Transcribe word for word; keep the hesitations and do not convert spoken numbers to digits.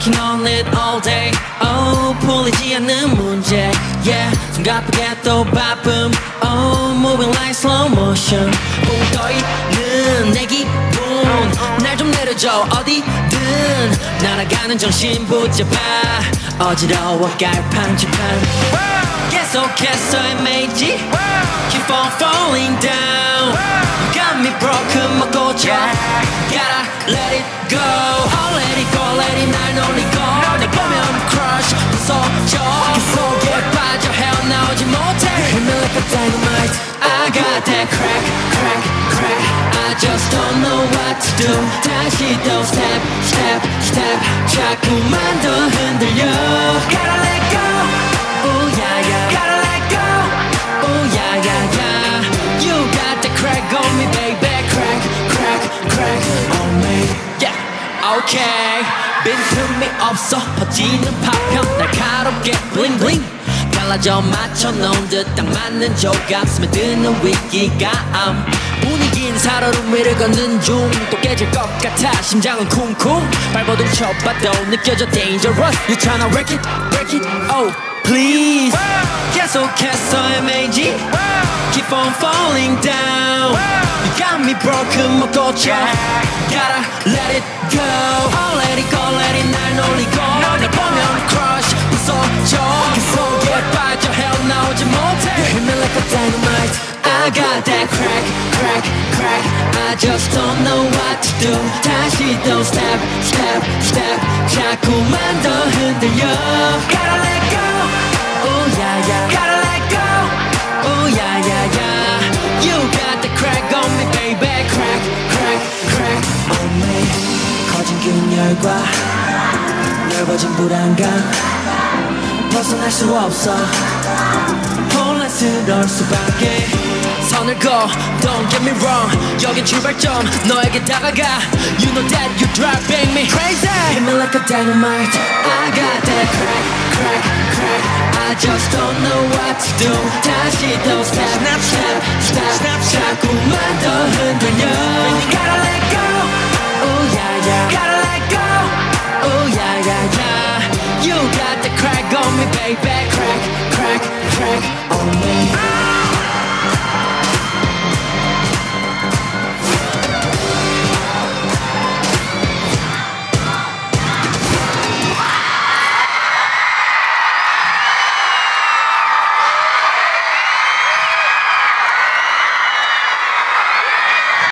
working on it all day. Oh, 풀리지 않는 문제. Yeah, 숨 가쁘게 또 바쁨. Oh, moving like slow motion. 보고 있는 내 기분. 날 좀 내려줘 어디든. 날아가는 정신 붙잡아. 어지러워 갈팡질팡. 계속해서 헤매지. Keep on falling down. You got me broken, 못 고쳐. Gotta let it go. Oh, let it go, let it 날 놀리고. 내 보면 crush 부서져. 속에 빠져 헤어나오지 못해. Hit me like a dynamite. I got that crack, crack, crack. I just don't know what to do. 다시 또 step, step, step. 자꾸만 더 흔들려. Gotta let go. Oh yeah yeah. Gotta let go. Oh yeah yeah yeah. You got the crack on me, baby. Crack, crack, crack on me. Yeah. Okay. 빈틈이 없어 퍼지는 파편 날카롭게 bling bling. 달라져 맞춰놓은 듯 딱 맞는 조각 스며드는 위기감. 분위기는 살얼음위를 걷는 중 또 깨질 것 같아 심장은 쿵쿵. 발버둥 쳐봐도 느껴져 dangerous. You tryna wreck it, wreck it, oh please. 계속해서 헤매지. Keep on falling down. You got me broken, 못 고쳐. Gotta let it go. Oh, let it go, let it 날 놀리고. 날 보면 crush 부서져. 속에 빠져 헤어나오지 못해. You hit me like a dynamite. I got that crack, crack, crack. I just don't know what to do. 다시 또 step, step, step. 자꾸만 더 흔들려. Gotta let go. Oh yeah yeah. Gotta let go. Oh yeah yeah yeah. You got the crack on me, baby. Crack, crack, crack on me. 커진 균열과 넓어진 불안감 벗어날 수 없어. 혼란스러울 수밖에. 선을 거, don't get me wrong. 여긴 출발점, 너에게 다가가. You know that you driving me crazy. Hit me like a dynamite. I got that crack, crack, crack. I just don't know what to do. 다시 또 snap, snap, snap, snap. 자꾸만 더 흔들려.